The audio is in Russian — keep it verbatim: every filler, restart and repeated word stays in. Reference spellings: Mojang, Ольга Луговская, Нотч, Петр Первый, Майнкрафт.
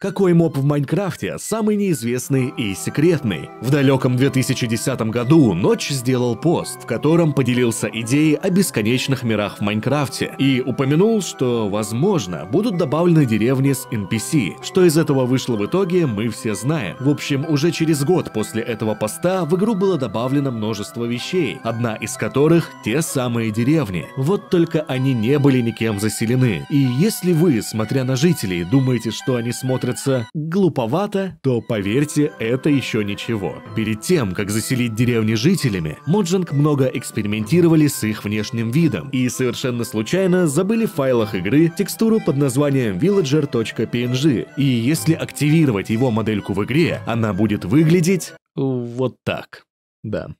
Какой моб в Майнкрафте самый неизвестный и секретный? В далеком две тысячи десятом году Нотч сделал пост, в котором поделился идеей о бесконечных мирах в Майнкрафте и упомянул, что, возможно, будут добавлены деревни с эн пи си. Что из этого вышло в итоге, мы все знаем. В общем, уже через год после этого поста в игру было добавлено множество вещей, одна из которых — те самые деревни. Вот только они не были никем заселены. И если вы, смотря на жителей, думаете, что они смотрят глуповато, то поверьте, это еще ничего. Перед тем, как заселить деревни жителями, Mojang много экспериментировали с их внешним видом и совершенно случайно забыли в файлах игры текстуру под названием villager.png. И если активировать его модельку в игре, она будет выглядеть вот так. Да.